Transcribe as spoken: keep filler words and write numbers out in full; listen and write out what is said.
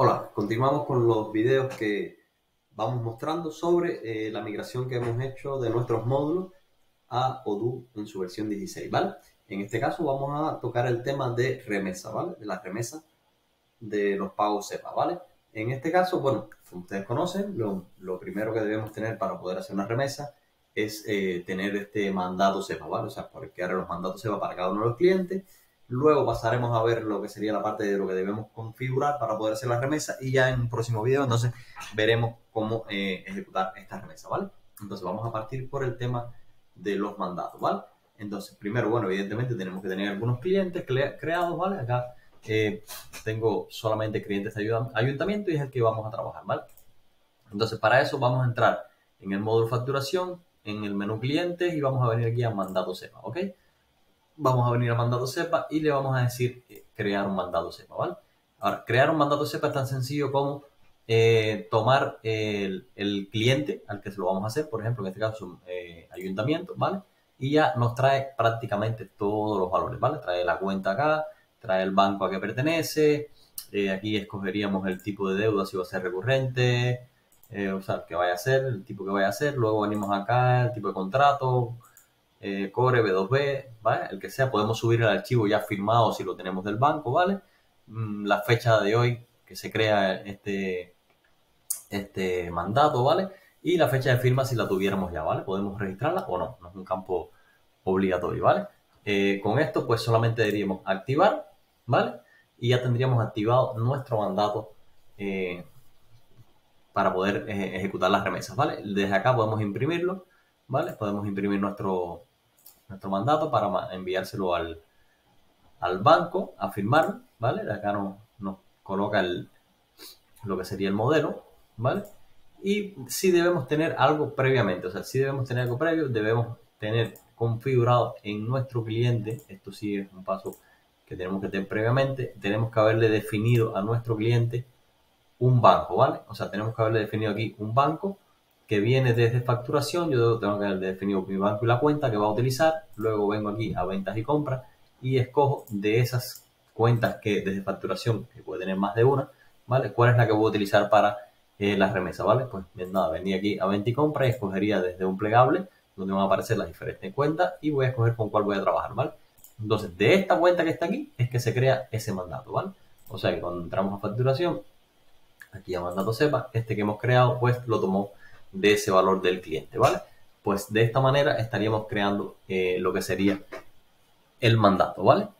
Hola, continuamos con los videos que vamos mostrando sobre eh, la migración que hemos hecho de nuestros módulos a Odoo en su versión dieciséis, ¿vale? En este caso vamos a tocar el tema de remesa, ¿vale? De la remesa de los pagos SEPA, ¿vale? En este caso, bueno, como ustedes conocen, lo, lo primero que debemos tener para poder hacer una remesa es eh, tener este mandato SEPA, ¿vale? O sea, crear los mandatos SEPA para cada uno de los clientes. Luego pasaremos a ver lo que sería la parte de lo que debemos configurar para poder hacer la remesa y ya en un próximo video entonces veremos cómo eh, ejecutar esta remesa, ¿vale? Entonces vamos a partir por el tema de los mandatos, ¿vale? Entonces primero, bueno, evidentemente tenemos que tener algunos clientes cre creados, ¿vale? Acá eh, tengo solamente clientes de ayuda ayuntamiento y es el que vamos a trabajar, ¿vale? Entonces para eso vamos a entrar en el módulo facturación, en el menú clientes y vamos a venir aquí a mandato SEPA, ¿ok? Vamos a venir a mandato SEPA y le vamos a decir crear un mandato SEPA, ¿vale? Ahora, crear un mandato SEPA es tan sencillo como eh, tomar el, el cliente al que se lo vamos a hacer, por ejemplo, en este caso eh, ayuntamiento, ¿vale? Y ya nos trae prácticamente todos los valores, ¿vale? Trae la cuenta acá, trae el banco a que pertenece, eh, aquí escogeríamos el tipo de deuda, si va a ser recurrente, eh, o sea, el que vaya a ser, el tipo que vaya a ser, luego venimos acá, el tipo de contrato, Eh, Core B dos B, ¿vale? El que sea, podemos subir el archivo ya firmado si lo tenemos del banco, ¿vale? La fecha de hoy que se crea este, este mandato, ¿vale? Y la fecha de firma si la tuviéramos ya, ¿vale? Podemos registrarla o no, no es un campo obligatorio, ¿vale? Eh, con esto pues solamente deberíamos activar, ¿vale? Y ya tendríamos activado nuestro mandato eh, para poder eh, ejecutar las remesas, ¿vale? Desde acá podemos imprimirlo, ¿vale? Podemos imprimir nuestro... nuestro mandato para enviárselo al, al banco a firmar, ¿vale? Acá nos, nos coloca el, lo que sería el modelo, ¿vale? Y si debemos tener algo previamente, o sea, si debemos tener algo previo, debemos tener configurado en nuestro cliente, esto sí es un paso que tenemos que tener previamente, tenemos que haberle definido a nuestro cliente un banco, ¿vale? O sea, tenemos que haberle definido aquí un banco que viene desde facturación, yo tengo que definir mi banco y la cuenta que va a utilizar, luego vengo aquí a ventas y compras y escojo de esas cuentas que desde facturación, que puede tener más de una, ¿vale? ¿Cuál es la que voy a utilizar para eh, las remesas, ¿vale? Pues bien, nada, venía aquí a ventas y compras y escogería desde un plegable donde van a aparecer las diferentes cuentas y voy a escoger con cuál voy a trabajar, ¿vale? Entonces, de esta cuenta que está aquí es que se crea ese mandato, ¿vale? O sea que cuando entramos a facturación, aquí a mandato SEPA, este que hemos creado, pues lo tomó de ese valor del cliente, ¿vale? Pues de esta manera estaríamos creando eh, lo que sería el mandato, ¿vale?